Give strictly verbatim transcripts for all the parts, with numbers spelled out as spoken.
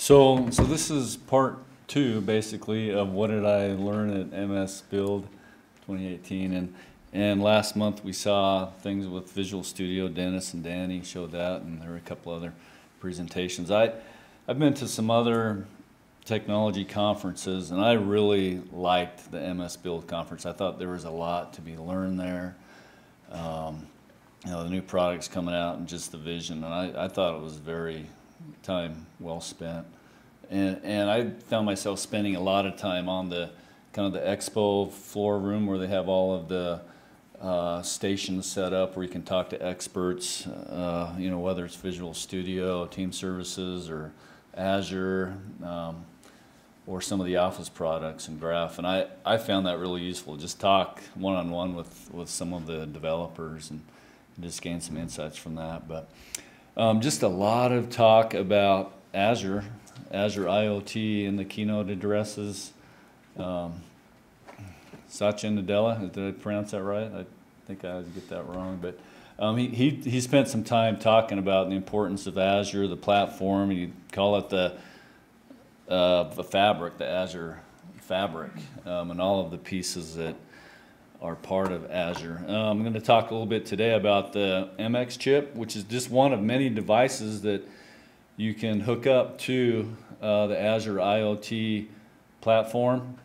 So, so this is part two, basically, of what did I learn at M S Build twenty eighteen. And, and last month we saw things with Visual Studio. Dennis and Danny showed that, and there were a couple other presentations. I, I've been to some other technology conferences, and I really liked the M S Build conference. I thought there was a lot to be learned there. Um, you know, the new products coming out and just the vision, and I, I thought it was very time well spent. And, and I found myself spending a lot of time on the kind of the expo floor room where they have all of the uh, stations set up where you can talk to experts, uh, you know, whether it's Visual Studio, Team Services, or Azure, um, or some of the Office products and Graph. And I, I found that really useful. Just talk one-on-one with, with some of the developers and just gain some insights from that. But um, just a lot of talk about Azure, Azure IoT in the keynote addresses. Um, Satya Nadella, did I pronounce that right? I think I always get that wrong. But um, he, he, he spent some time talking about the importance of Azure, the platform. You call it the, uh, the fabric, the Azure fabric, um, and all of the pieces that are part of Azure. Um, I'm going to talk a little bit today about the M X chip, which is just one of many devices that you can hook up to uh, the Azure IoT platform.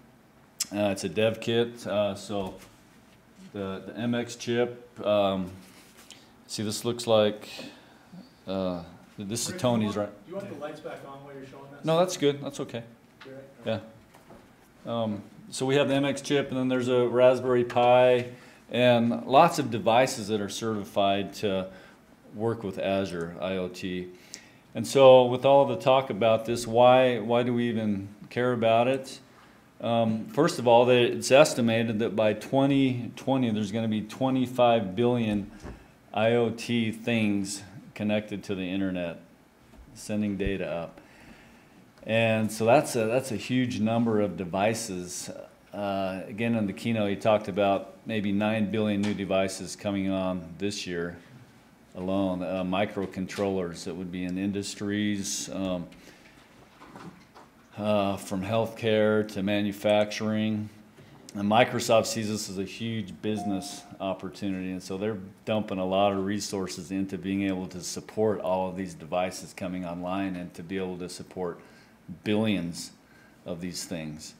Uh, it's a dev kit, uh, so the, the M X chip, um, see this looks like, uh, this Rick, is Tony's, right? Do you want the lights back on while you're showing that? No, that's good, that's okay. You're right? Okay. Yeah. Um, so we have the M X chip, and then there's a Raspberry Pi, and lots of devices that are certified to work with Azure IoT. And so with all the talk about this, why, why do we even care about it? Um, first of all, it's estimated that by twenty twenty, there's going to be twenty-five billion IoT things connected to the internet, sending data up. And so that's a, that's a huge number of devices. Uh, again, in the keynote, he talked about maybe nine billion new devices coming on this year alone, uh, microcontrollers that would be in industries, um, uh, from healthcare to manufacturing. And Microsoft sees this as a huge business opportunity, and so they're dumping a lot of resources into being able to support all of these devices coming online and to be able to support billions of these things.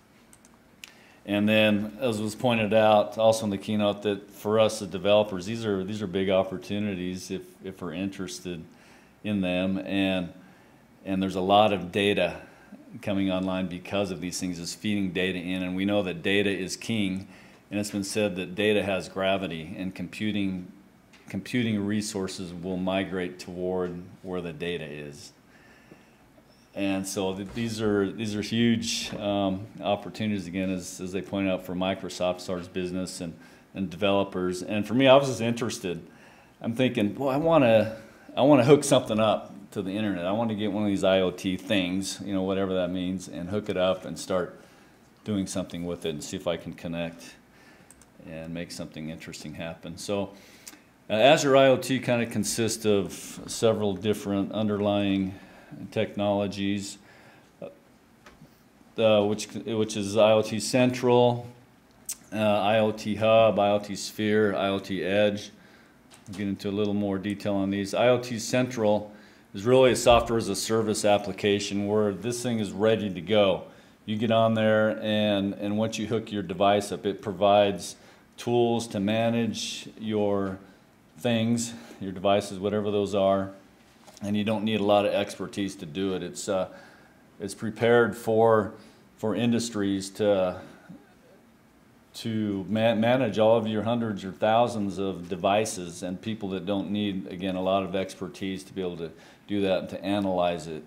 And then, as was pointed out also in the keynote, that for us as developers, these are these are big opportunities if if we're interested in them, and and there's a lot of data coming online because of these things. Is feeding data in, and we know that data is king, and it's been said that data has gravity, and computing computing resources will migrate toward where the data is. And so th these are these are huge um, opportunities, again, as, as they point out, for Microsoft, starts business, and, and developers. And for me, I was just interested. I'm thinking, well, I want to I want to hook something up to the internet. I want to get one of these IoT things, you know, whatever that means, and hook it up and start doing something with it and see if I can connect and make something interesting happen. So uh, Azure IoT kind of consists of several different underlying technologies, uh, which which is IoT Central, uh, IoT Hub, IoT Sphere, IoT Edge. We'll get into a little more detail on these. IoT Central is really a software as a service application where this thing is ready to go. You get on there, and and once you hook your device up, it provides tools to manage your things, your devices, whatever those are. And you don't need a lot of expertise to do it. It's uh, it's prepared for for industries to to man manage all of your hundreds or thousands of devices, and people that don't need, again, a lot of expertise to be able to do that, and to analyze it,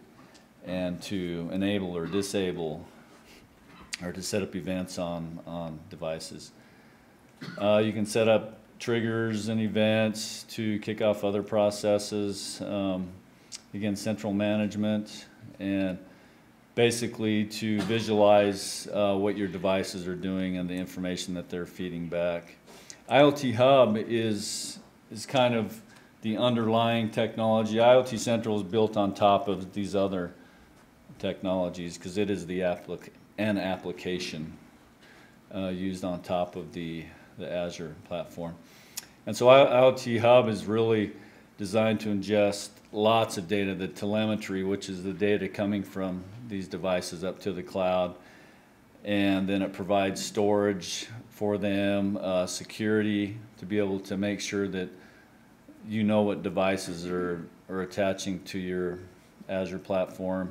and to enable or disable, or to set up events on on devices. Uh, you can set up triggers and events to kick off other processes. Um, Again, central management, and basically to visualize uh, what your devices are doing and the information that they're feeding back. IoT Hub is, is kind of the underlying technology. IoT Central is built on top of these other technologies, because it is the applic an application uh, used on top of the, the Azure platform. And so IoT Hub is really designed to ingest lots of data, the telemetry, which is the data coming from these devices up to the cloud, and then it provides storage for them, uh, security to be able to make sure that you know what devices are, are attaching to your Azure platform.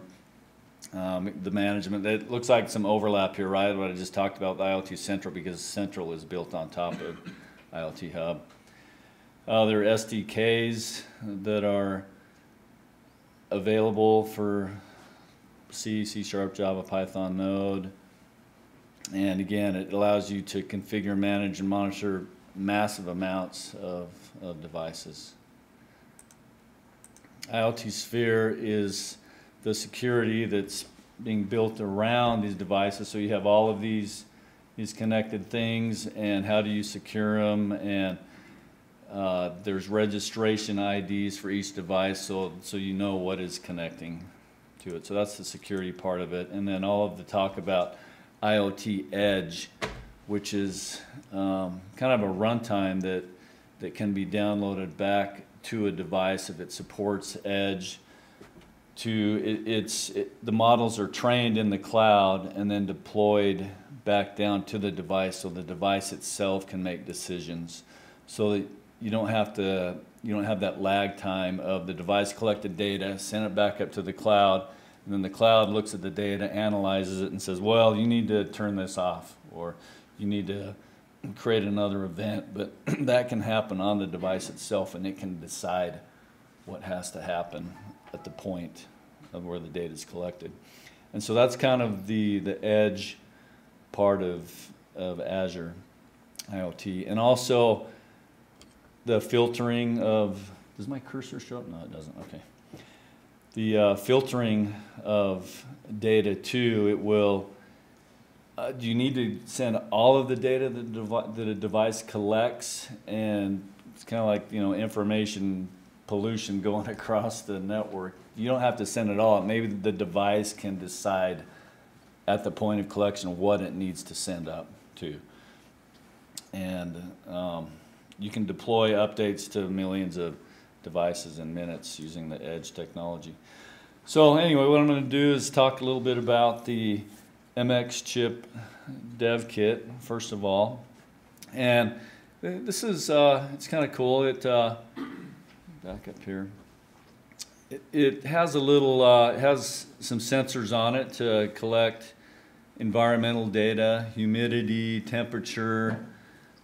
Um, the management, it looks like some overlap here, right? What I just talked about with IoT Central, because Central is built on top of IoT Hub. Uh, there are S D Ks that are available for C, C sharp, Java, Python, Node. And again, it allows you to configure, manage, and monitor massive amounts of, of devices. IoT Sphere is the security that's being built around these devices. So you have all of these, these connected things, and how do you secure them, and uh, there's registration I Ds for each device, so, so you know what is connecting to it. So that's the security part of it. And then all of the talk about IoT Edge, which is um, kind of a runtime that, that can be downloaded back to a device if it supports Edge. To it, it's it, the models are trained in the cloud and then deployed back down to the device, so the device itself can make decisions, so that you don't have to you don't have that lag time of the device collected data, send it back up to the cloud, and then the cloud looks at the data, analyzes it, and says, well, you need to turn this off, or you need to create another event. But that can happen on the device itself, and it can decide what has to happen at the point of where the data is collected. And so that's kind of the, the edge part of, of Azure IoT. And also the filtering of, does my cursor show up? No, it doesn't, okay. The uh, filtering of data too, it will, uh, you need to send all of the data that, devi that a device collects, and it's kind of like, you know, information pollution going across the network. You don't have to send it all. Maybe the device can decide at the point of collection what it needs to send up to. And um, you can deploy updates to millions of devices in minutes using the Edge technology. So anyway, what I'm going to do is talk a little bit about the MXChip dev kit, first of all. And this is, uh, it's kind of cool. It, uh, back up here. It, it has a little, uh, it has some sensors on it to collect environmental data, humidity, temperature,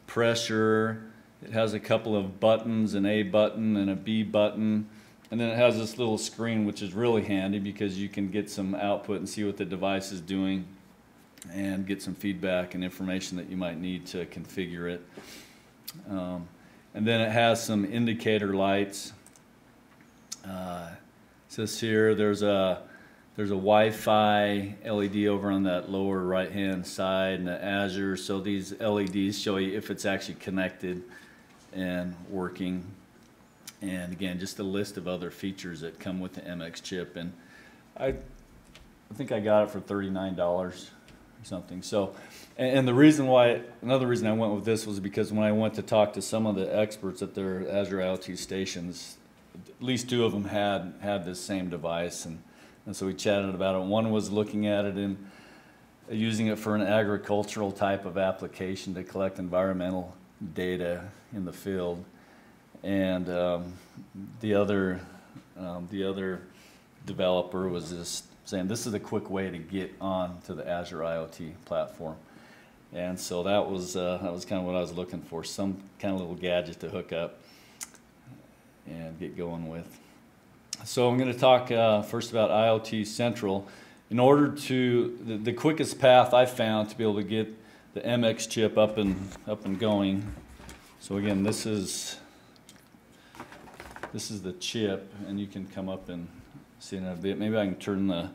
pressure. It has a couple of buttons, an A button and a B button. And then it has this little screen, which is really handy because you can get some output and see what the device is doing and get some feedback and information that you might need to configure it. Um, And then it has some indicator lights. Uh, it says here there's a there's a Wi-Fi L E D over on that lower right-hand side, and the Azure. So these L E Ds show you if it's actually connected and working. And again, just a list of other features that come with the MXChip. And I, I think I got it for thirty-nine dollars or something. So. And the reason why, another reason I went with this was because when I went to talk to some of the experts at their Azure IoT stations, at least two of them had, had this same device, and, and so we chatted about it. One was looking at it and using it for an agricultural type of application to collect environmental data in the field, and um, the other, um, the other developer was just saying, this is a quick way to get on to the Azure IoT platform. And so that was uh, that was kind of what I was looking for, some kind of little gadget to hook up and get going with. So I'm going to talk uh, first about IoT Central. In order to, the, the quickest path I found to be able to get the MXChip up and up and going. So again, this is this is the chip, and you can come up and see it in a bit. Maybe I can turn the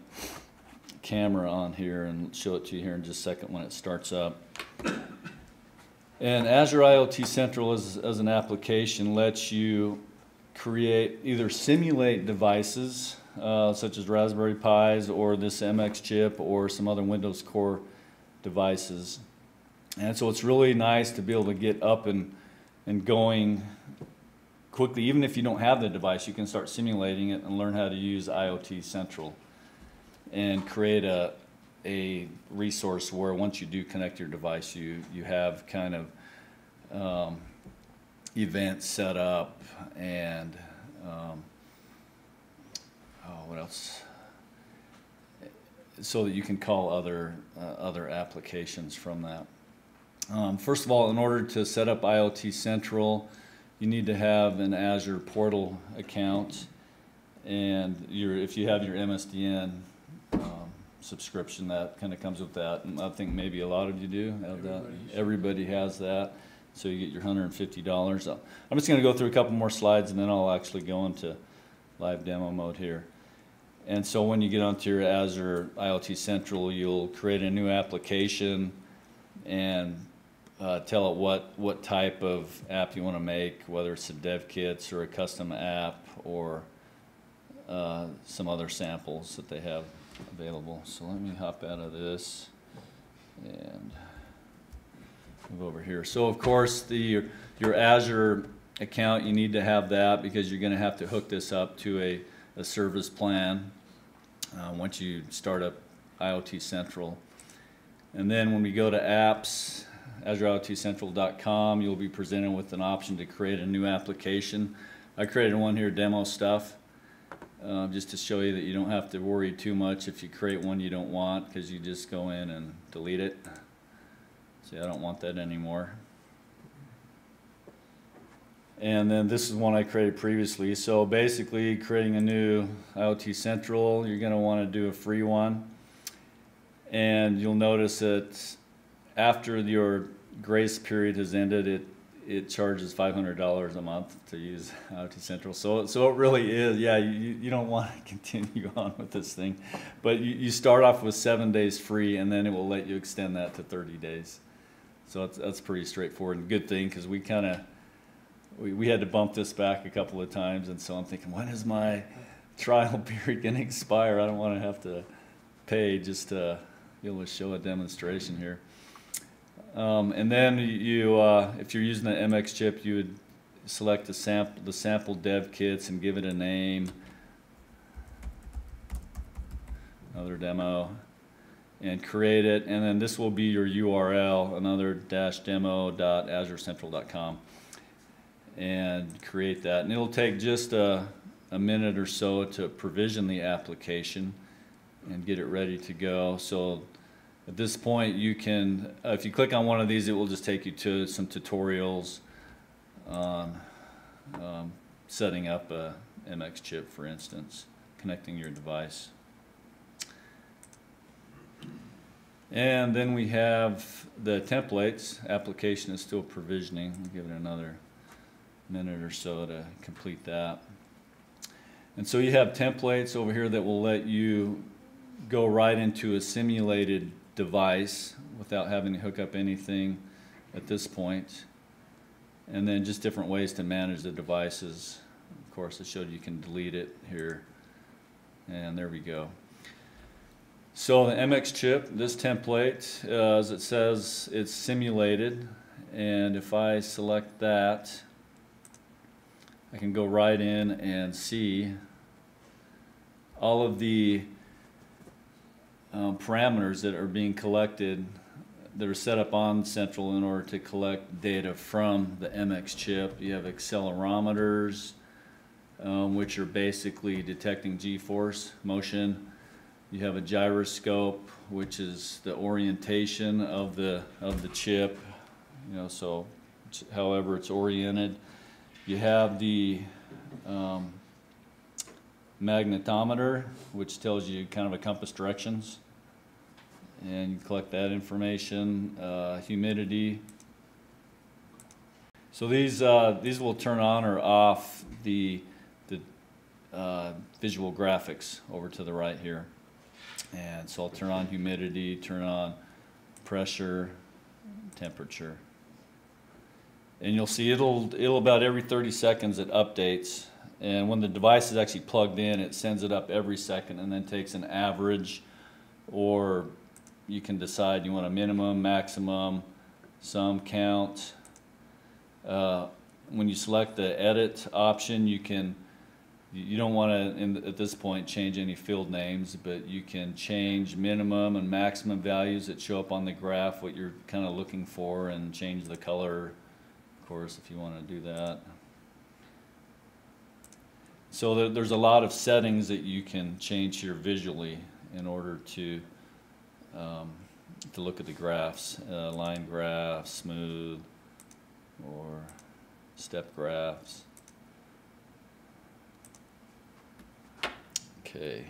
camera on here and show it to you here in just a second when it starts up. And Azure IoT Central is, as an application, lets you create, either simulate devices uh, such as Raspberry Pis or this M X chip or some other Windows Core devices. And so it's really nice to be able to get up and, and going quickly. Even if you don't have the device, you can start simulating it and learn how to use IoT Central and create a, a resource where once you do connect your device, you, you have kind of um, events set up and um, oh, what else? So that you can call other, uh, other applications from that. Um, first of all, in order to set up IoT Central, you need to have an Azure portal account, and your, if you have your M S D N um, subscription, that kind of comes with that. And I think maybe a lot of you do have that. Everybody has that, so you get your one hundred fifty dollars. I'm just going to go through a couple more slides, and then I'll actually go into live demo mode here. And so when you get onto your Azure IoT Central, you'll create a new application and uh, tell it what, what type of app you want to make, whether it's some dev kits or a custom app or uh, some other samples that they have available. So let me hop out of this and move over here. So of course, the, your Azure account, you need to have that because you're going to have to hook this up to a a service plan uh, once you start up IoT Central. And then when we go to apps, azure I O T central dot com, you'll be presented with an option to create a new application. I created one here, demo stuff, uh, just to show you that you don't have to worry too much if you create one you don't want, because you just go in and delete it. See, I don't want that anymore. And then this is one I created previously. So basically, creating a new IoT Central, you're going to want to do a free one. And you'll notice that after your grace period has ended, it, it charges five hundred dollars a month to use IoT Central. So, so it really is, yeah, you, you don't want to continue on with this thing. But you, you start off with seven days free, and then it will let you extend that to thirty days. So that's, that's pretty straightforward and good thing, because we kind of, We, we had to bump this back a couple of times, and so I'm thinking, when is my trial period going to expire? I don't want to have to pay just to be able to show a demonstration here. Um, and then you, uh, if you're using the M X chip, you would select the sample, the sample dev kits and give it a name. Another demo. And create it, and then this will be your U R L, another dash demo dot azure central dot com. And create that, and it'll take just a, a minute or so to provision the application and get it ready to go. So at this point, you can, uh, if you click on one of these, it will just take you to some tutorials on um, um, setting up a M X chip, for instance, connecting your device. And then we have the templates. Application is still provisioning. We'll give it another minute or so to complete that. And so you have templates over here that will let you go right into a simulated device without having to hook up anything at this point. And then just different ways to manage the devices. Of course, I showed you can delete it here. And there we go. So the M X chip, this template, uh, as it says, it's simulated. And if I select that, I can go right in and see all of the um, parameters that are being collected, that are set up on Central in order to collect data from the M X chip. You have accelerometers, um, which are basically detecting g-force motion. You have a gyroscope, which is the orientation of the of the chip, you know, so however it's oriented. You have the um, magnetometer, which tells you kind of a compass directions, and you collect that information. Uh, humidity. So these uh, these will turn on or off the the uh, visual graphics over to the right here, and so I'll turn on humidity, turn on pressure, temperature. And you'll see it'll, it'll about every thirty seconds it updates And when the device is actually plugged in, it sends it up every second and then takes an average, or you can decide you want a minimum, maximum, sum count. Uh, when you select the edit option, you can, you don't want to, in, at this point, change any field names, but you can change minimum and maximum values that show up on the graph, what you're kind of looking for, and change the color, of course, if you want to do that. So there's a lot of settings that you can change here visually in order to um, to look at the graphs, uh, line graphs, smooth, or step graphs. Okay.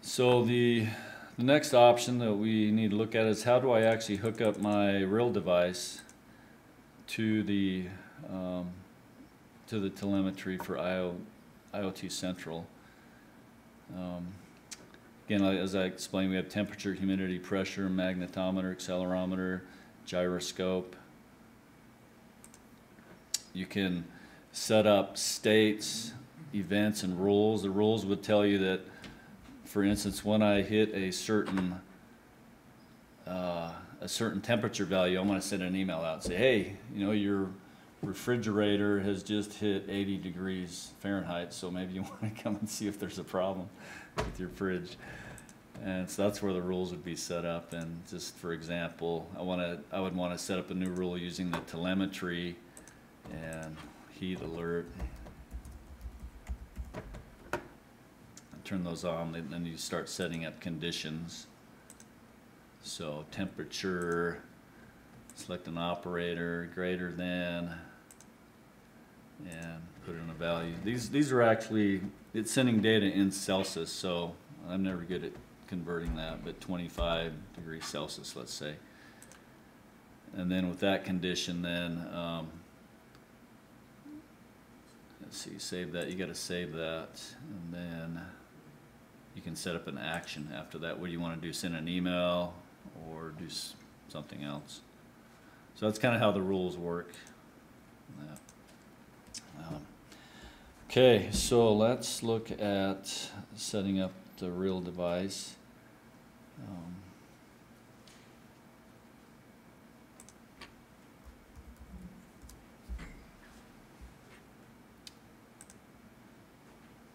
So the The next option that we need to look at is, how do I actually hook up my real device to the um, to the telemetry for I O, I O T Central? Um, again, as I explained, we have temperature, humidity, pressure, magnetometer, accelerometer, gyroscope. You can set up states, events, and rules. The rules would tell you that, for instance, when I hit a certain uh, a certain temperature value, I'm going to send an email out and say, hey, you know, your refrigerator has just hit eighty degrees Fahrenheit, so maybe you want to come and see if there's a problem with your fridge. And so that's where the rules would be set up. And just for example, I want to I would want to set up a new rule using the telemetry and heat alert. Turn those on, and then you start setting up conditions. So temperature, select an operator, greater than, and put in a value. These these are actually, it's sending data in Celsius, so I'm never good at converting that, but twenty-five degrees Celsius, let's say. And then with that condition, then um, let's see, save that. You got to save that, and then you can set up an action after that. What do you want to do? Send an email or do something else. So that's kind of how the rules work. Yeah. Um, okay, so let's look at setting up the real device. Um,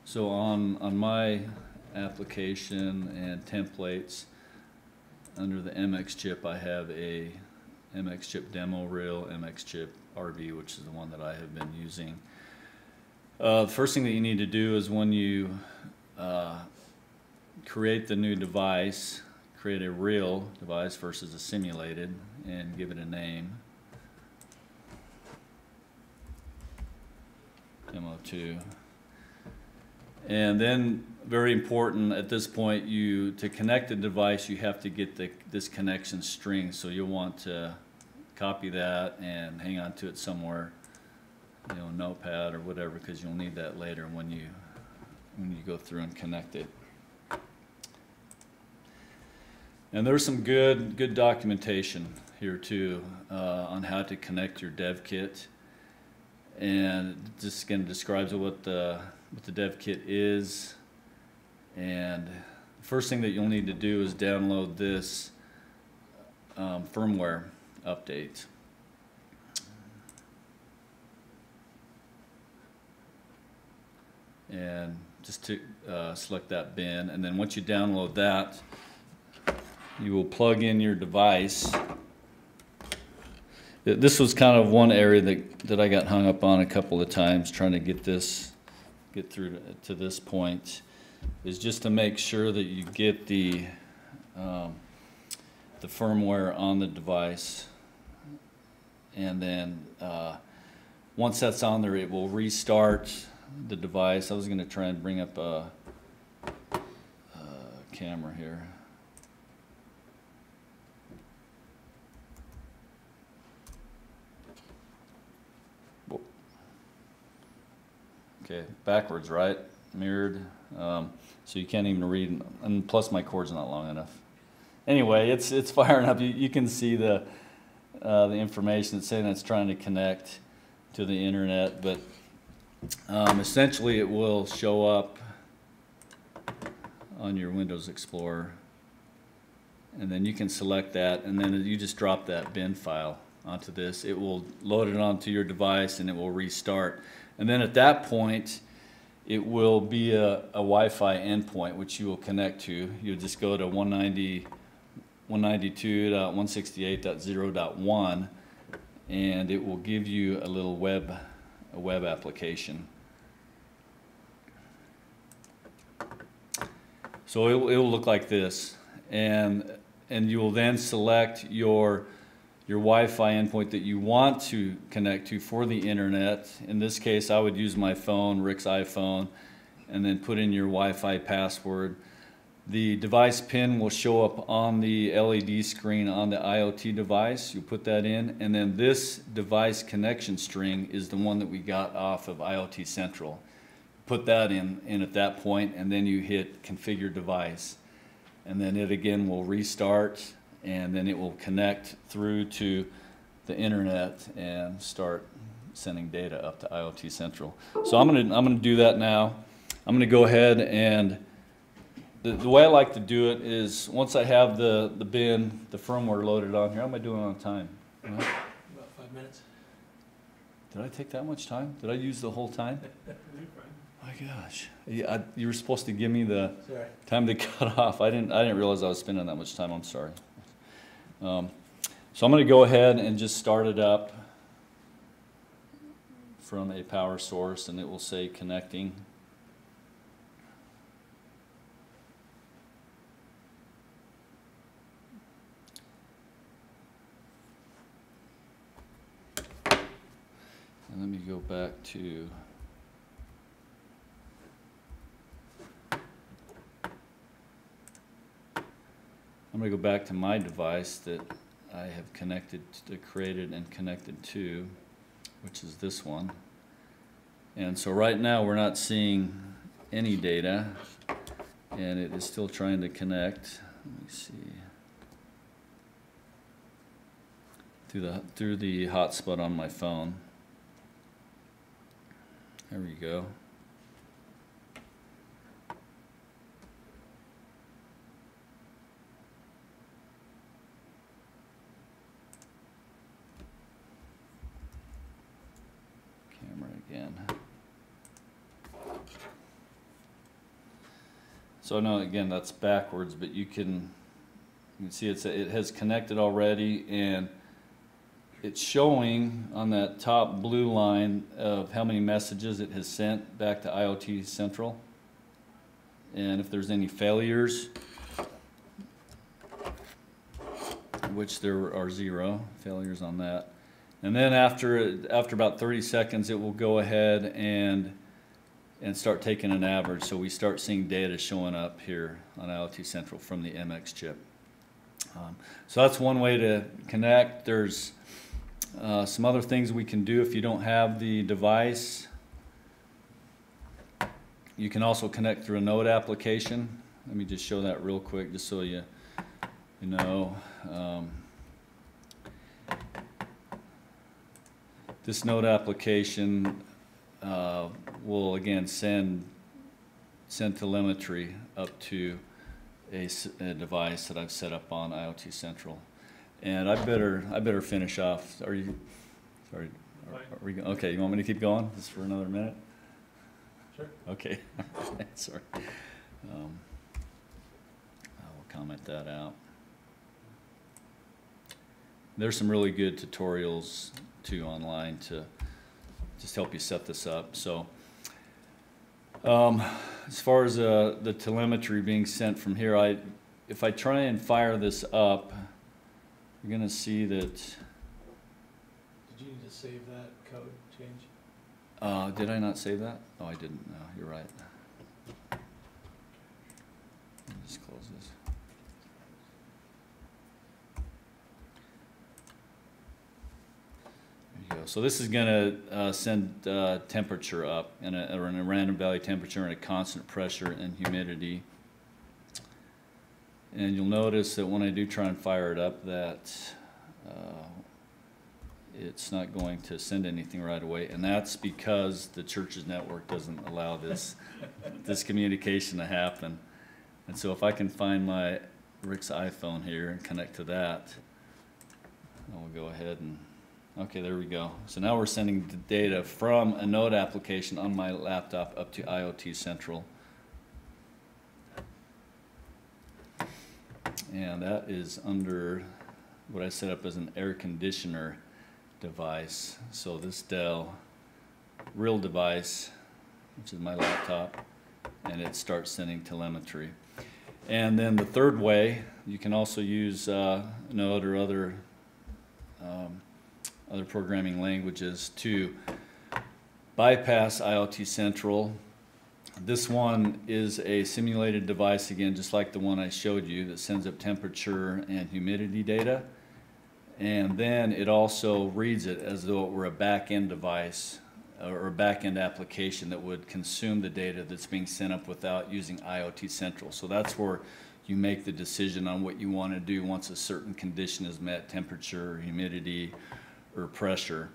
so on, on my application and templates, under the MXChip, I have a MXChip demo reel, MXChip R V, which is the one that I have been using. Uh, the first thing that you need to do is, when you uh, create the new device, create a real device versus a simulated, and give it a name. Demo two. And then, very important at this point, you to connect the device, you have to get the, this connection string. So you'll want to copy that and hang on to it somewhere, you know, Notepad or whatever, because you'll need that later when you when you go through and connect it. And there's some good good documentation here too uh, on how to connect your dev kit, and it just again describes what the what the dev kit is. And the first thing that you'll need to do is download this um, firmware update. And just to uh, select that bin, and then once you download that, you will plug in your device. This was kind of one area that, that I got hung up on a couple of times trying to get this get through to, to this point, is just to make sure that you get the um, the firmware on the device, and then uh, once that's on there, it will restart the device. I was going to try and bring up a, a camera here. Okay, backwards, right? Mirrored, um, so you can't even read, and plus my cord's not long enough. anyway, it's it's firing up. You, you can see the uh, the information that's saying it's trying to connect to the internet, but um, essentially it will show up on your Windows Explorer, and then you can select that, and then you just drop that bin file onto this. It will load it onto your device, and it will restart. And then at that point, it will be a, a Wi-Fi endpoint which you will connect to. You'll just go to one ninety-two dot one sixty-eight dot zero dot one, and it will give you a little web, a web application. So it, it will look like this, and and you will then select your your Wi-Fi endpoint that you want to connect to for the internet. In this case, I would use my phone, Rick's iPhone, and then put in your Wi-Fi password. The device pin will show up on the L E D screen on the IoT device. You put that in, and then this device connection string is the one that we got off of IoT Central. Put that in, in at that point, and then you hit configure device. And then it again will restart, and then it will connect through to the internet and start sending data up to IoT Central. So I'm going to I'm going to do that now. I'm going to go ahead, and the, the way I like to do it is once I have the the bin, the firmware loaded on here. How am I doing on time? Huh? About five minutes. Did I take that much time? Did I use the whole time? My gosh, yeah, I, you were supposed to give me the sorry. time to cut off. I didn't I didn't realize I was spending that much time. I'm sorry. Um, so I'm going to go ahead and just start it up from a power source, and it will say connecting. And let me go back to I'm going to go back to my device that I have connected to, created and connected to, which is this one. And so right now we're not seeing any data, and it is still trying to connect. Let me see. Through the, through the hotspot on my phone. There we go. So no, again, that's backwards, but you can you can see it's a, it has connected already, and it's showing on that top blue line of how many messages it has sent back to IoT Central, and if there's any failures, which there are zero failures on that. And then after after about thirty seconds, it will go ahead and and start taking an average, so we start seeing data showing up here on IoT Central from the M X chip. Um, so that's one way to connect. There's uh, some other things we can do if you don't have the device. You can also connect through a Node application. Let me just show that real quick just so you, you know. Um, this Node application Uh, will again send send telemetry up to a, a device that I've set up on IoT Central. And I better I better finish off. Are you sorry? Are, are we okay? You want me to keep going just for another minute? Sure. Okay. Sorry. Um, I will comment that out. There's some really good tutorials too online to just help you set this up. So um, as far as uh, the telemetry being sent from here, I, if I try and fire this up, you're going to see that. Did you need to save that code change? Uh, did I not save that? Oh, I didn't. No, you're right. Let me just close this. So this is going to uh, send uh, temperature up, and a, or in a random value temperature and a constant pressure and humidity. And you'll notice that when I do try and fire it up, that uh, it's not going to send anything right away, and that's because the church's network doesn't allow this this communication to happen. And so if I can find my Rick's iPhone here and connect to that, I will go ahead and, okay, there we go. So now we're sending the data from a Node application on my laptop up to IoT Central. And that is under what I set up as an air conditioner device. So this Dell real device, which is my laptop, and it starts sending telemetry. And then the third way, you can also use uh, Node or other um, other programming languages to bypass IoT Central. This one is a simulated device, again, just like the one I showed you, that sends up temperature and humidity data. And then it also reads it as though it were a back-end device or a back-end application that would consume the data that's being sent up without using IoT Central. So that's where you make the decision on what you want to do once a certain condition is met, temperature, humidity, or pressure.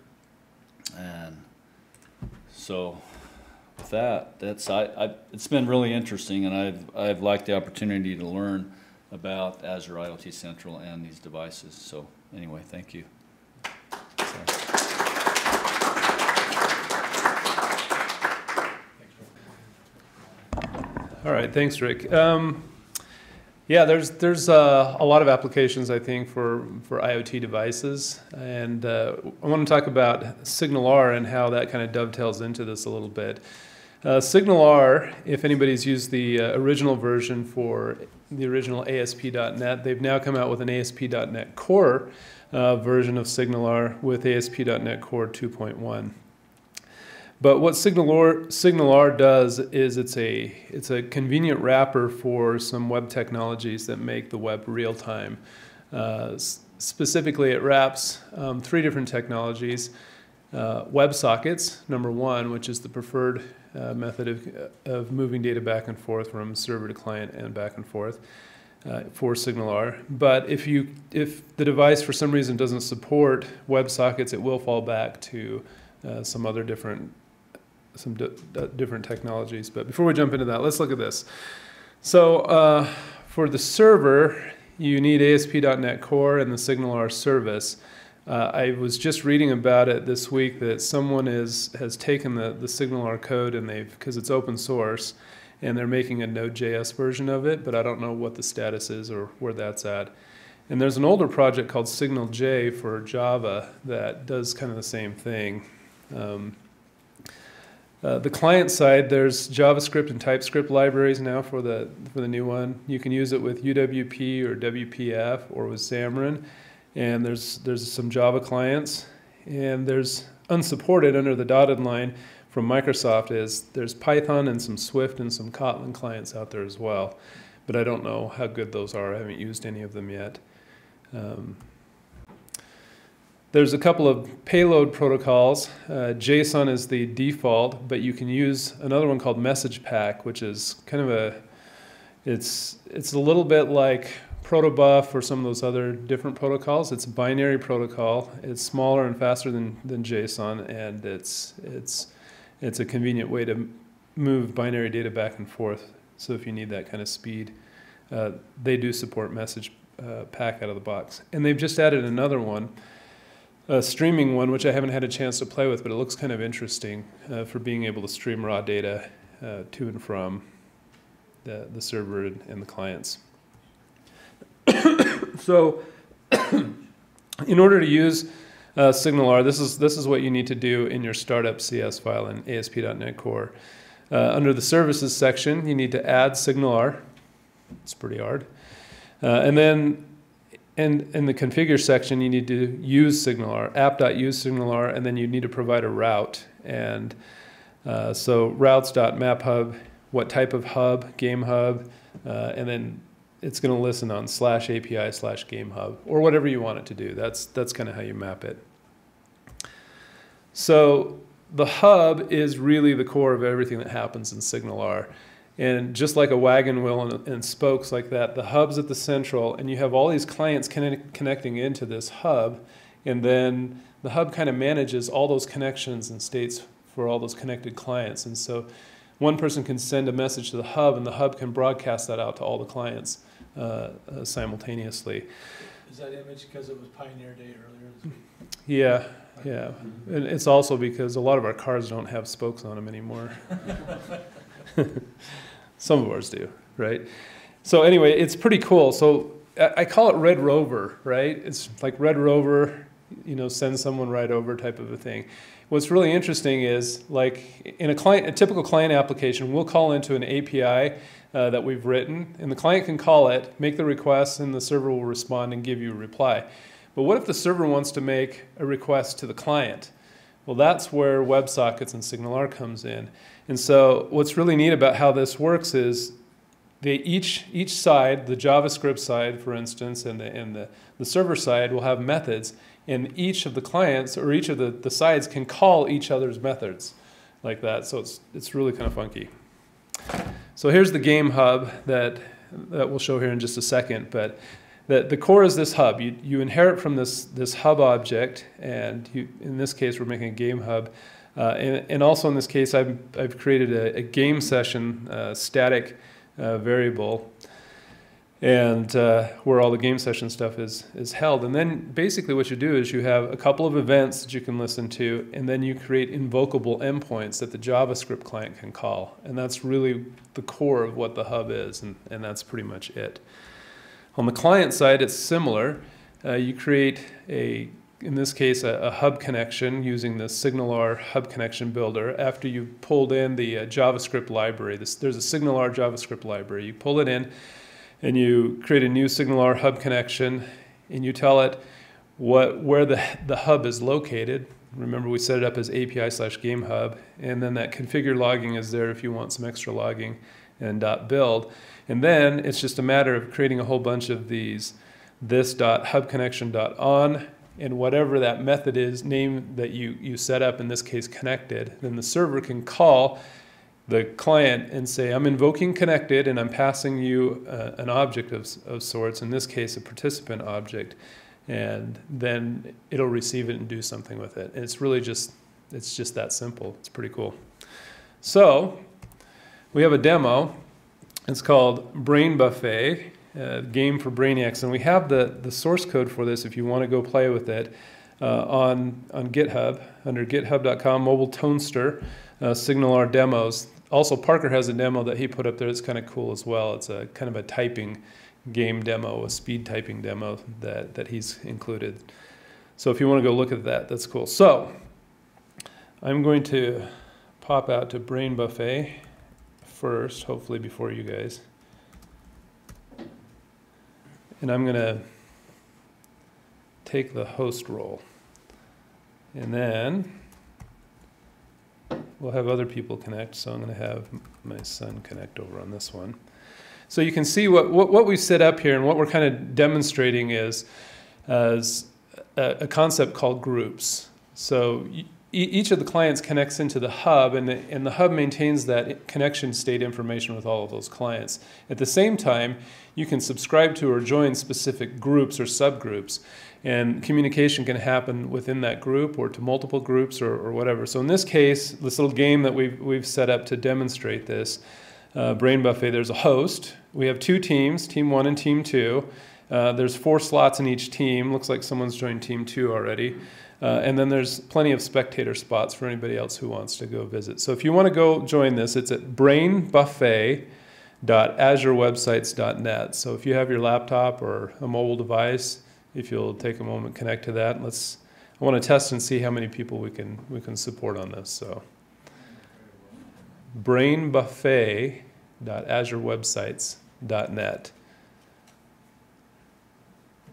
And so with that, that's, I, I, it's been really interesting, and I've, I've liked the opportunity to learn about Azure IoT Central and these devices. So anyway, thank you. All right, thanks, Rick. Um, yeah, there's there's uh, a lot of applications, I think, for for IoT devices, and uh, I want to talk about SignalR and how that kind of dovetails into this a little bit. Uh, SignalR, if anybody's used the uh, original version for the original A S P dot net, they've now come out with an A S P dot net Core uh, version of SignalR with A S P dot net Core two point one. But what SignalR, SignalR does is it's a, it's a convenient wrapper for some web technologies that make the web real-time. Uh, specifically, it wraps um, three different technologies. Uh, WebSockets, number one, which is the preferred uh, method of, of moving data back and forth from server to client and back and forth uh, for SignalR. But if, you, if the device for some reason doesn't support WebSockets, it will fall back to uh, some other different some d d different technologies. But before we jump into that, let's look at this. So uh, for the server, you need A S P dot net Core and the SignalR service. Uh, I was just reading about it this week that someone is, has taken the, the SignalR code, and they've, because it's open source, and they're making a Node J S version of it, but I don't know what the status is or where that's at. And there's an older project called SignalJ for Java that does kind of the same thing. Um, Uh, the client side, there's JavaScript and TypeScript libraries now for the for the new one. You can use it with U W P or W P F or with Xamarin, and there's there's some Java clients, and there's unsupported under the dotted line from Microsoft is there's Python and some Swift and some Kotlin clients out there as well, but I don't know how good those are. I haven't used any of them yet. Um, There's a couple of payload protocols. Uh, JSON is the default, but you can use another one called MessagePack, which is kind of a, it's, it's a little bit like Protobuf or some of those other different protocols. It's a binary protocol. It's smaller and faster than, than JSON, and it's, it's, it's a convenient way to move binary data back and forth. So if you need that kind of speed, uh, they do support MessagePack out of the box. And they've just added another one, a streaming one, which I haven't had a chance to play with, but it looks kind of interesting uh, for being able to stream raw data uh, to and from the, the server and, and the clients. So in order to use uh, SignalR, this is, this is what you need to do in your startup C S file in A S P dot net Core. Uh, under the services section, you need to add SignalR. It's pretty hard. Uh, and then And in the configure section, you need to use SignalR, app.use SignalR, and then you need to provide a route. And uh, so routes.maphub, what type of hub, game hub, uh, and then it's going to listen on slash A P I slash game hub, or whatever you want it to do. That's, that's kind of how you map it. So the hub is really the core of everything that happens in SignalR. And just like a wagon wheel and, and spokes like that, the hub's at the central, and you have all these clients connect, connecting into this hub, and then the hub kind of manages all those connections and states for all those connected clients. And so one person can send a message to the hub, and the hub can broadcast that out to all the clients uh, uh, simultaneously. Is that image because it was Pioneer Day earlier this week? Yeah, yeah. And it's also because a lot of our cars don't have spokes on them anymore. Some of ours do, right? So anyway, it's pretty cool. So I call it Red Rover, right? It's like Red Rover, you know, send someone right over type of a thing. What's really interesting is, like, in a client, a typical client application, we'll call into an A P I uh, that we've written, and the client can call it, make the request, and the server will respond and give you a reply. But what if the server wants to make a request to the client? Well, that's where WebSockets and SignalR comes in. And so what's really neat about how this works is they each, each side, the JavaScript side, for instance, and, the, and the, the server side will have methods, and each of the clients or each of the, the sides can call each other's methods like that. So it's, it's really kind of funky. So here's the game hub that, that we'll show here in just a second. But The, the core is this hub. You, you inherit from this, this hub object, and you, in this case we're making a game hub. Uh, and, and also in this case I've, I've created a, a game session uh, static uh, variable, and uh, where all the game session stuff is, is held. And then basically what you do is you have a couple of events that you can listen to, and then you create invocable endpoints that the JavaScript client can call. And that's really the core of what the hub is, and, and that's pretty much it. On the client side, it's similar. Uh, you create a, in this case, a, a hub connection using the SignalR hub connection builder. After you pulled in the uh, JavaScript library, this, there's a SignalR JavaScript library. You pull it in, and you create a new SignalR hub connection, and you tell it what where the the hub is located. Remember, we set it up as A P I slash game hub, and then that configure logging is there if you want some extra logging, and dot build. And then it's just a matter of creating a whole bunch of these, this dot hub connection dot on, and whatever that method is, name that you, you set up, in this case connected, then the server can call the client and say, I'm invoking connected, and I'm passing you uh, an object of, of sorts, in this case a participant object, and then it'll receive it and do something with it. And it's really just, it's just that simple. It's pretty cool. So we have a demo. It's called Brain Buffet, a game for brainiacs, and we have the, the source code for this if you want to go play with it uh, on, on GitHub, under github dot com, mobiletonster, uh, SignalR demos. Also, Parker has a demo that he put up there that's kind of cool as well. It's a kind of a typing game demo, a speed typing demo that, that he's included. So if you want to go look at that, that's cool. So I'm going to pop out to Brain Buffet first, hopefully before you guys. And I'm going to take the host role. And then we'll have other people connect, so I'm going to have my son connect over on this one. So you can see what, what, what we've set up here, and what we're kind of demonstrating is, uh, is a, a concept called groups. So you, each of the clients connects into the hub, and the, and the hub maintains that connection state information with all of those clients. At the same time, you can subscribe to or join specific groups or subgroups, and communication can happen within that group or to multiple groups, or, or whatever. So in this case, this little game that we've, we've set up to demonstrate this, uh, Brain Buffet, there's a host. We have two teams, team one and team two. Uh, there's four slots in each team. Looks like someone's joined team two already. Uh, and then there's plenty of spectator spots for anybody else who wants to go visit. So if you want to go join this, it's at brain buffet dot azure websites dot net. So if you have your laptop or a mobile device, if you'll take a moment, connect to that. Let's. I want to test and see how many people we can we can support on this. So brain buffet dot azure websites dot net.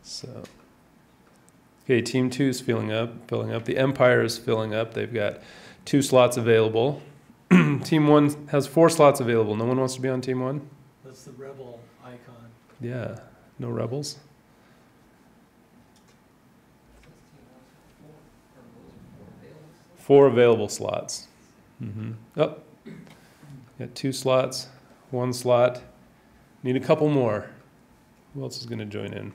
So. Okay, team two is filling up, filling up. The Empire is filling up. They've got two slots available. Team one has four slots available. No one wants to be on team one? That's the rebel icon. Yeah, no rebels. Four available slots. Mm-hmm. Oh, got two slots, one slot. Need a couple more. Who else is going to join in?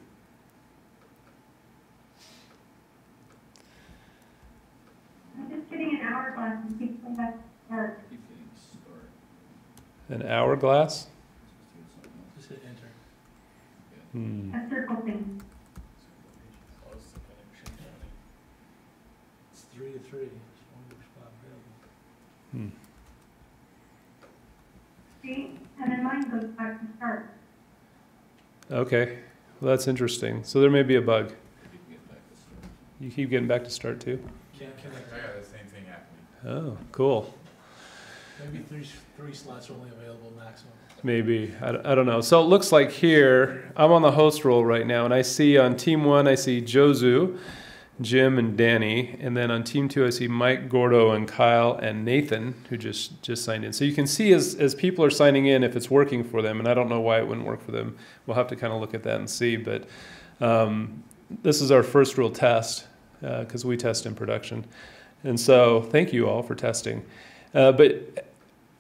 I'm just getting an hourglass. An hourglass? Just hit enter. Hmm. A circle thing. It's three to three. Hmm. See, and then mine goes back to start. Okay, well, that's interesting. So there may be a bug. You keep getting back to start too? Yeah, I got the same thing happening. Oh, cool. Maybe three, three slots are only available maximum. Maybe, I, I don't know. So it looks like here, I'm on the host role right now, and I see on team one, I see Jozu, Jim, and Danny, and then on team two I see Mike, Gordo, and Kyle, and Nathan, who just just signed in. So you can see as, as people are signing in if it's working for them, and I don't know why it wouldn't work for them. We'll have to kind of look at that and see, but um, this is our first real test because uh, we test in production. And so thank you all for testing. Uh, but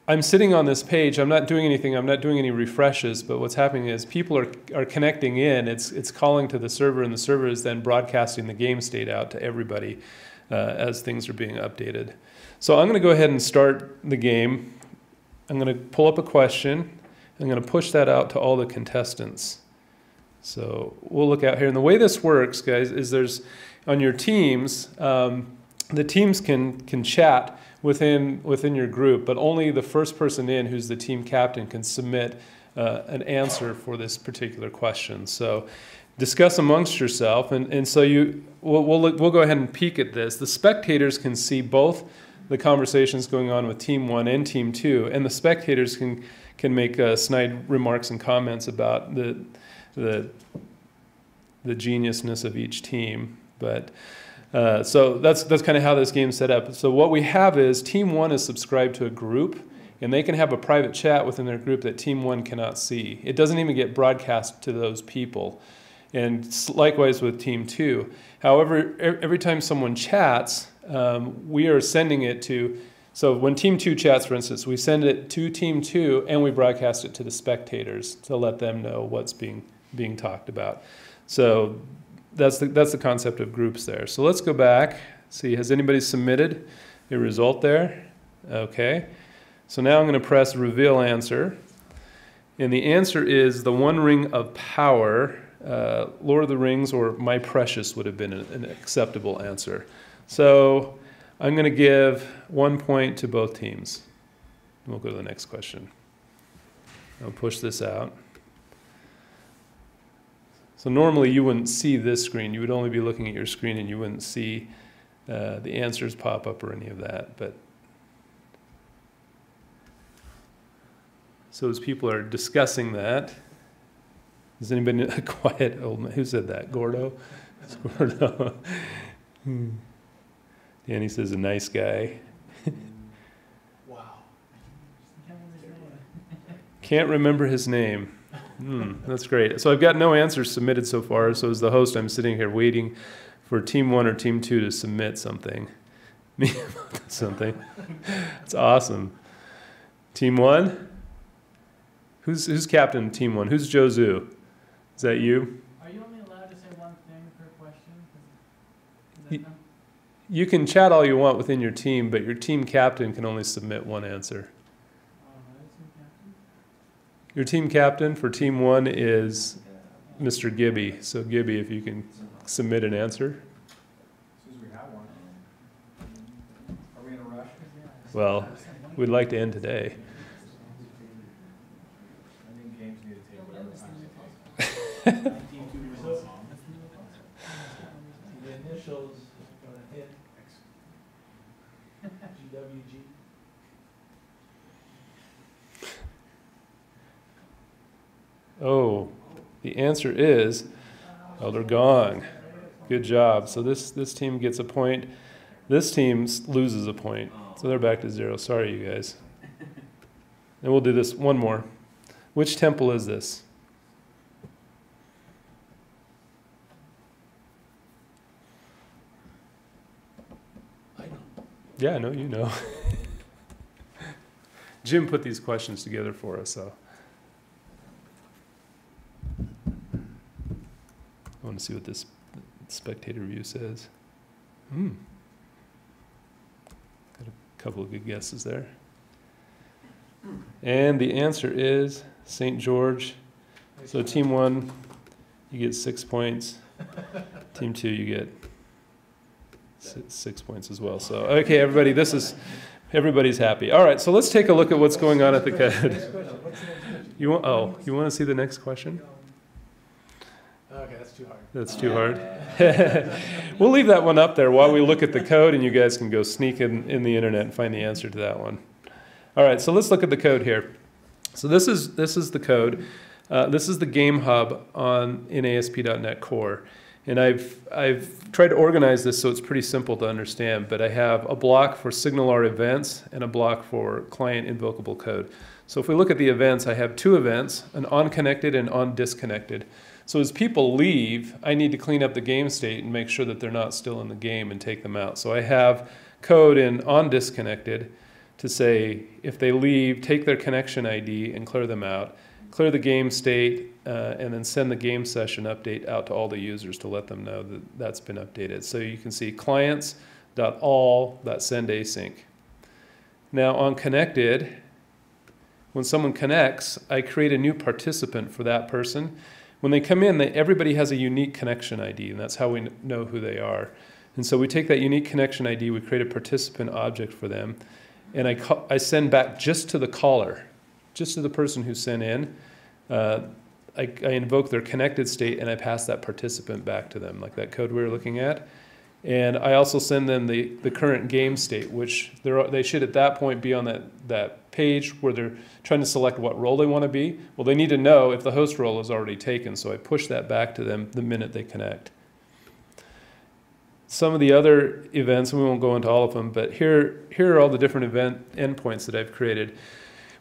I'm sitting on this page, I'm not doing anything, I'm not doing any refreshes, but what's happening is people are, are connecting in, it's, it's calling to the server, and the server is then broadcasting the game state out to everybody uh, as things are being updated. So I'm going to go ahead and start the game. I'm going to pull up a question, I'm going to push that out to all the contestants. So we'll look out here, and the way this works, guys, is there's, on your teams, um, the teams can, can chat within within your group, but only the first person in who's the team captain can submit uh, an answer for this particular question. So discuss amongst yourself, and, and so you we'll, we'll, look, we'll go ahead and peek at this. The spectators can see both the conversations going on with team one and team two, and the spectators can, can make uh, snide remarks and comments about the, the, the geniusness of each team. But Uh, so that's, that's kind of how this game's set up. So what we have is team one is subscribed to a group, and they can have a private chat within their group that team one cannot see. It doesn't even get broadcast to those people. And likewise with team two. However, every time someone chats, um, we are sending it to, so when team two chats, for instance, we send it to team two and we broadcast it to the spectators to let them know what's being, being talked about. So That's the, that's the concept of groups there. So let's go back, see, has anybody submitted a result there? Okay, so now I'm going to press reveal answer. And the answer is the One Ring of Power, uh, Lord of the Rings or My Precious would have been an, an acceptable answer. So I'm going to give one point to both teams. We'll go to the next question. I'll push this out. So normally you wouldn't see this screen. You would only be looking at your screen and you wouldn't see uh, the answers pop up or any of that. But so as people are discussing that, is anybody a quiet old man? Who said that? Gordo? It's Gordo. hmm. Danny says a nice guy. Wow. Can't remember his name. Hmm, that's great. So I've got no answers submitted so far, so as the host I'm sitting here waiting for team one or team two to submit something. something. That's awesome. Team one? Who's who's captain of team one? Who's Jozu? Is that you? Are you only allowed to say one thing per question? Is that you, you can chat all you want within your team, but your team captain can only submit one answer. Your team captain for team one is Mister Gibby. So Gibby, if you can submit an answer. As soon as we have one. Are we in a rush? Well, we'd like to end today. I think games need to take whatever time they take. The initials are going to hit G W G. Oh, the answer is Elder Gong. Good job. So this, this team gets a point. This team loses a point. So they're back to zero. Sorry, you guys. And we'll do this one more. Which temple is this? I know. Yeah, I know you know. Jim put these questions together for us, so. Let's see what this spectator view says. Hmm. Got a couple of good guesses there. And the answer is Saint George. So team one, you get six points. Team two, you get six, six points as well. So okay, everybody, this is, everybody's happy. All right, so let's take a look at what's going on at the C U D. You want, oh, you want to see the next question? Okay, that's too hard. That's too hard. We'll leave that one up there while we look at the code, and you guys can go sneak in, in the internet and find the answer to that one. All right, so let's look at the code here. So this is, this is the code. Uh, this is the game hub on, in A S P dot NET Core. And I've, I've tried to organize this so it's pretty simple to understand, but I have a block for SignalR events and a block for client invocable code. So if we look at the events, I have two events, an on-connected and on-disconnected. So as people leave, I need to clean up the game state and make sure that they're not still in the game and take them out. So I have code in on-disconnected to say, if they leave, take their connection I D and clear them out. Clear the game state, uh, and then send the game session update out to all the users to let them know that that's been updated. So you can see clients dot all dot send async. Now on connected, when someone connects, I create a new participant for that person. When they come in, they, everybody has a unique connection I D, and that's how we know who they are. And so we take that unique connection I D, we create a participant object for them, and I, I send back just to the caller, just to the person who sent in. Uh, I, I invoke their connected state, and I pass that participant back to them, like that code we were looking at. And I also send them the, the current game state, which they're, they should at that point be on that, that page where they're trying to select what role they want to be. Well, they need to know if the host role is already taken, so I push that back to them the minute they connect. Some of the other events, and we won't go into all of them, but here, here are all the different event endpoints that I've created.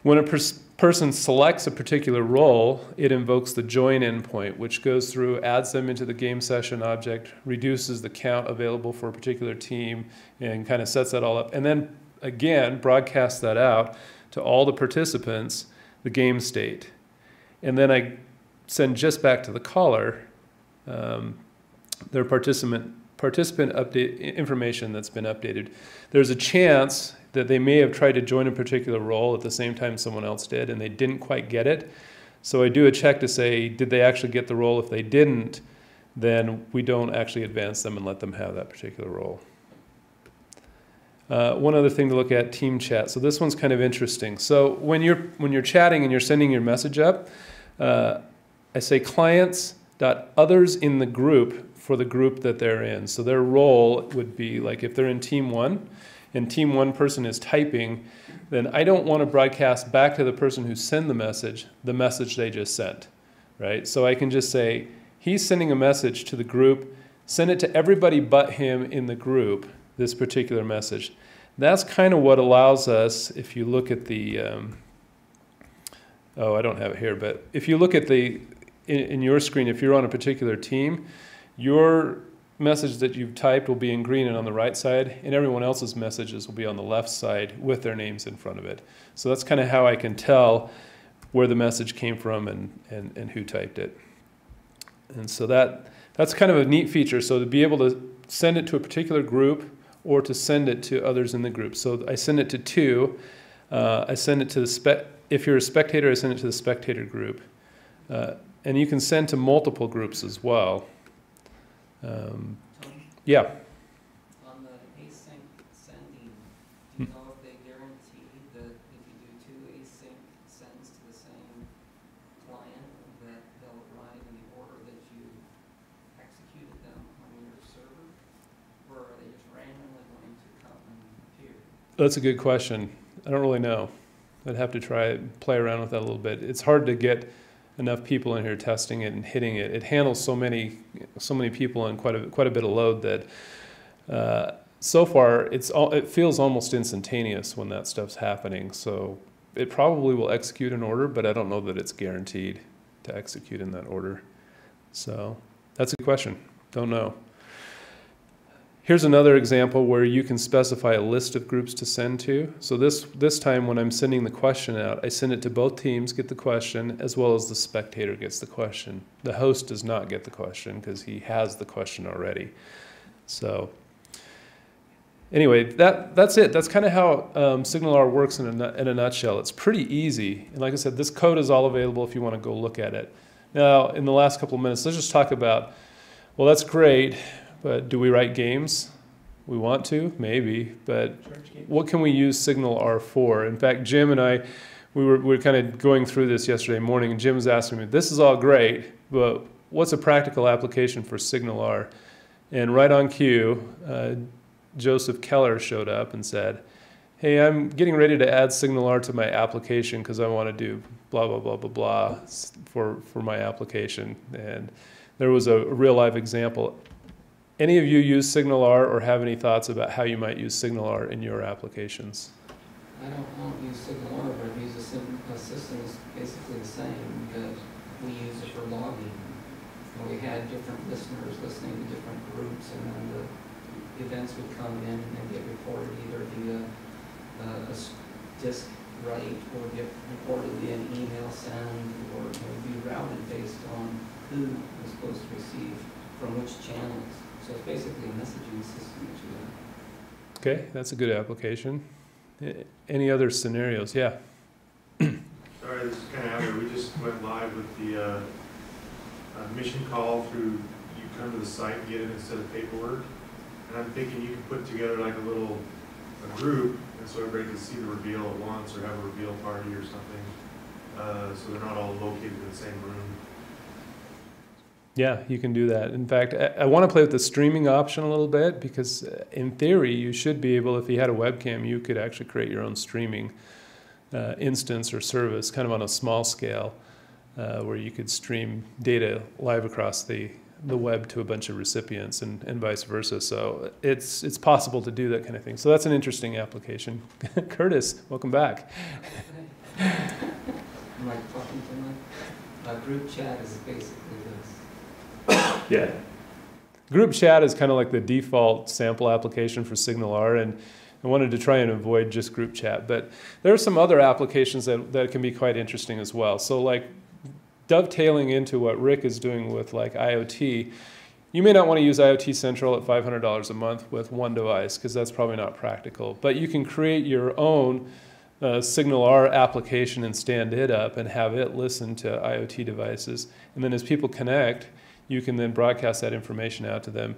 When a pers person selects a particular role, it invokes the join endpoint, which goes through, adds them into the game session object, reduces the count available for a particular team, and kind of sets that all up. And then, again, broadcasts that out to all the participants, the game state. And then I send just back to the caller um, their participant, participant update information that's been updated. There's a chance that they may have tried to join a particular role at the same time someone else did, and they didn't quite get it. So I do a check to say, did they actually get the role? If they didn't, then we don't actually advance them and let them have that particular role. Uh, one other thing to look at, team chat. So this one's kind of interesting. So when you're, when you're chatting and you're sending your message up, uh, I say clients.others in the group for the group that they're in. So their role would be, like if they're in team one, and team one person is typing, then I don't want to broadcast back to the person who sent the message, the message they just sent, right? So I can just say, he's sending a message to the group, send it to everybody but him in the group, this particular message. That's kind of what allows us, if you look at the, um, oh, I don't have it here, but if you look at the, in, in your screen, if you're on a particular team, your message that you've typed will be in green and on the right side, and everyone else's messages will be on the left side with their names in front of it. So that's kind of how I can tell where the message came from and, and, and who typed it. And so that, that's kind of a neat feature. So to be able to send it to a particular group or to send it to others in the group. So I send it to two. Uh, I send it to the spec, if you're a spectator, I send it to the spectator group. Uh, and you can send to multiple groups as well. Um, Tony? Yeah. On the async sending, do you know if they guarantee that if you do two async sends to the same client, that they'll arrive in the order that you executed them on your server, or are they just randomly going to come and appear? That's a good question. I don't really know. I'd have to try play around with that a little bit. It's hard to get enough people in here testing it and hitting it. It handles so many, so many people and quite a quite a bit of load that, uh, so far it's all, it feels almost instantaneous when that stuff's happening. So it probably will execute an order, but I don't know that it's guaranteed to execute in that order. So that's a good question. Don't know. Here's another example where you can specify a list of groups to send to. So this, this time when I'm sending the question out, I send it to both teams, get the question, as well as the spectator gets the question. The host does not get the question because he has the question already. So anyway, that, that's it. That's kind of how um, SignalR works in a, in a nutshell. It's pretty easy. And like I said, this code is all available if you want to go look at it. Now, in the last couple of minutes, let's just talk about, well, that's great. But do we write games? We want to, maybe, but what can we use SignalR for? In fact, Jim and I, we were, we were kind of going through this yesterday morning, and Jim was asking me, this is all great, but what's a practical application for SignalR? And right on cue, uh, Joseph Keller showed up and said, hey, I'm getting ready to add SignalR to my application because I want to do blah, blah, blah, blah, blah for, for my application. And there was a real live example. Any of you use SignalR or have any thoughts about how you might use SignalR in your applications? I don't, I don't use SignalR, but I've used a system that's basically the same because we use it for logging. And we had different listeners listening to different groups, and then the events would come in and then get reported either via uh, a disk write or get reported via an email send, or it would be routed based on who was supposed to receive from which channels. So it's basically a messaging system that you have. Okay, that's a good application. Any other scenarios? Yeah. Sorry, this is kind of out there. We just went live with the uh, uh, mission call through, you come to the site and get it instead of paperwork. And I'm thinking you can put together like a little a group, and so everybody can see the reveal at once, or have a reveal party or something. Uh, so they're not all located in the same room. Yeah, you can do that. In fact, I, I want to play with the streaming option a little bit because in theory, you should be able, if you had a webcam, you could actually create your own streaming uh, instance or service kind of on a small scale uh, where you could stream data live across the, the web to a bunch of recipients and, and vice versa. So it's, it's possible to do that kind of thing. So that's an interesting application. Curtis, welcome back. Am I talking to my, my group chat is basically this. Yeah. Group chat is kind of like the default sample application for SignalR, and I wanted to try and avoid just group chat. But there are some other applications that, that can be quite interesting as well. So like dovetailing into what Rick is doing with like IoT, you may not want to use IoT Central at five hundred dollars a month with one device because that's probably not practical. But you can create your own Uh, SignalR application and stand it up and have it listen to IoT devices. And then as people connect, you can then broadcast that information out to them.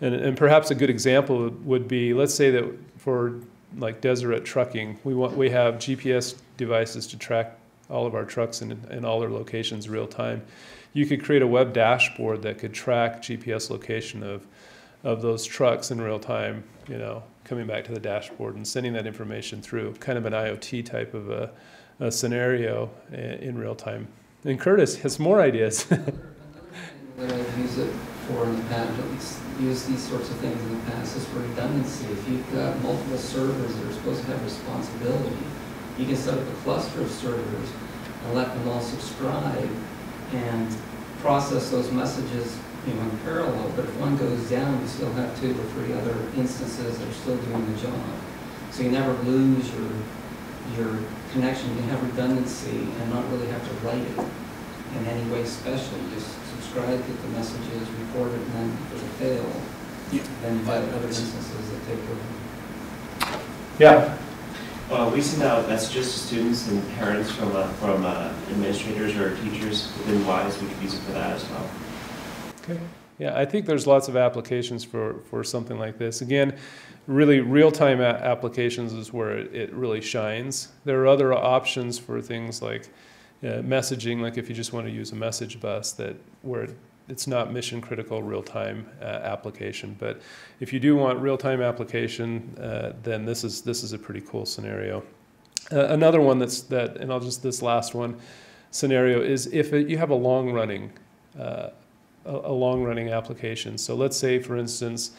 And, and perhaps a good example would be, let's say that for like Deseret Trucking, we, want, we have G P S devices to track all of our trucks in, in all their locations real time. You could create a web dashboard that could track G P S location of, of those trucks in real time, you know, coming back to the dashboard and sending that information through, kind of an IoT type of a, a scenario in real time. And Curtis has more ideas. Another thing that I've used it for in the past, at least use these sorts of things in the past, is for redundancy. If you've got multiple servers that are supposed to have responsibility, you can set up a cluster of servers and let them all subscribe and process those messages in parallel, but if one goes down, you still have two or three other instances that are still doing the job. So you never lose your your connection. You have redundancy and not really have to write it in any way special. You just subscribe, get the messages, record it, and then if it fails, yeah. then invite other instances that take over. Yeah. Uh, we send out messages to students and parents from uh, from uh, administrators or teachers within WISE. We could use it for that as well. Yeah, I think there's lots of applications for, for something like this. Again, really real-time applications is where it, it really shines. There are other options for things like uh, messaging, like if you just want to use a message bus that where it, it's not mission-critical real-time uh, application. But if you do want real-time application, uh, then this is this is a pretty cool scenario. Uh, another one that's that, and I'll just this last one scenario is if it, you have a long-running. Uh, a long-running application. So let's say, for instance,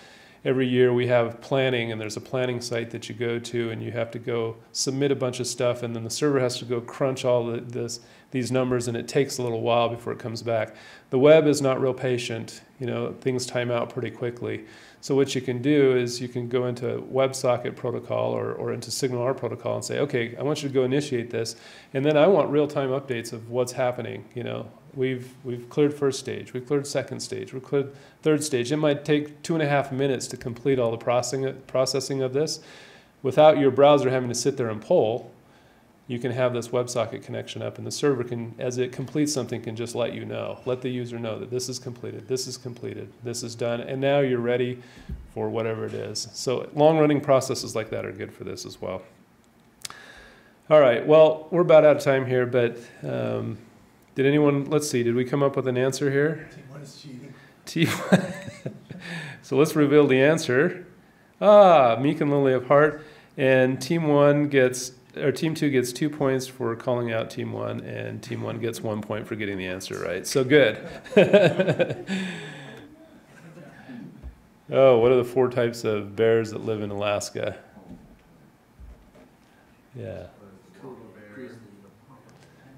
every year we have planning, and there's a planning site that you go to, and you have to go submit a bunch of stuff, and then the server has to go crunch all the, this, these numbers, and it takes a little while before it comes back. The web is not real patient. You know, things time out pretty quickly. So what you can do is you can go into WebSocket protocol or, or into SignalR protocol and say, okay, I want you to go initiate this, and then I want real-time updates of what's happening. You know, we've, we've cleared first stage, we've cleared second stage, we've cleared third stage. It might take two and a half minutes to complete all the processing, processing of this. Without your browser having to sit there and poll, you can have this WebSocket connection up, and the server can, as it completes something, can just let you know, let the user know that this is completed, this is completed, this is done, and now you're ready for whatever it is. So long-running processes like that are good for this as well. All right, well, we're about out of time here, but um, did anyone, let's see, did we come up with an answer here? T one is cheating. T one. So let's reveal the answer. Ah, Meek and Lily of Heart, and team one gets, or team two gets two points for calling out team one, and team one gets one point for getting the answer right. So good. Oh, what are the four types of bears that live in Alaska? Yeah.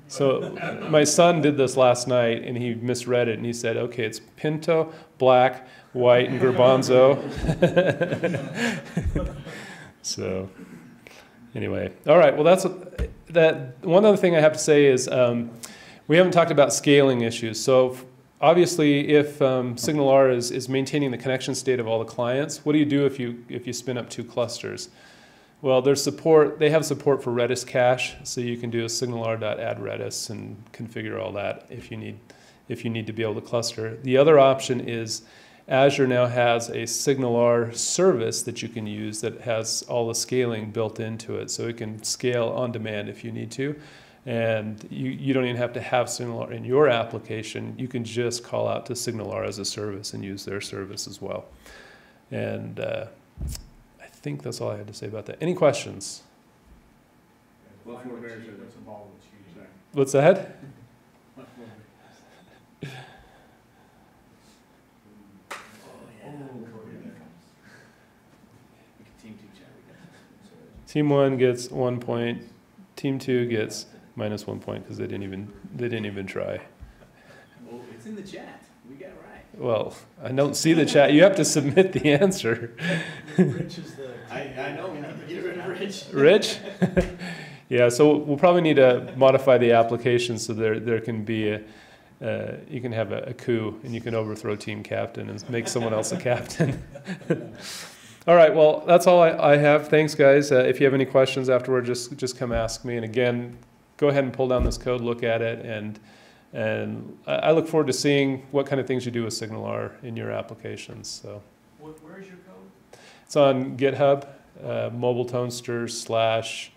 So my son did this last night, and he misread it, and he said, okay, it's pinto, black, white, and garbanzo. So... anyway, all right, well, that's that. One other thing I have to say is um, we haven't talked about scaling issues. So obviously, if um, SignalR is, is maintaining the connection state of all the clients, what do you do if you, if you spin up two clusters? Well, there's support, they have support for Redis cache, so you can do a SignalR.add Redis and configure all that if you need, if you need to be able to cluster. The other option is Azure now has a SignalR service that you can use that has all the scaling built into it, so it can scale on demand if you need to. And you, you don't even have to have SignalR in your application. You can just call out to SignalR as a service and use their service as well. And uh, I think that's all I had to say about that. Any questions? What four bears are that's involved with you using? What's that? Team one gets one point. Team two gets minus one point because they didn't even they didn't even try. Well, it's in the chat. We got it right. Well, I don't see the chat. You have to submit the answer. Rich is the. I, I know. We have to get rid of Rich. Rich. Yeah. So we'll probably need to modify the application so there there can be a uh, you can have a, a coup, and you can overthrow team captain and make someone else a captain. All right, well, that's all I, I have. Thanks, guys. Uh, if you have any questions afterward, just just come ask me. And again, go ahead and pull down this code, look at it, and and I look forward to seeing what kind of things you do with SignalR in your applications. So, where is your code? It's on GitHub, uh, mobiletonster slash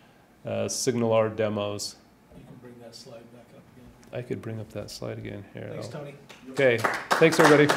SignalR demos. You can bring that slide back up again. I could bring up that slide again here. Thanks, Tony. Okay, thanks, everybody.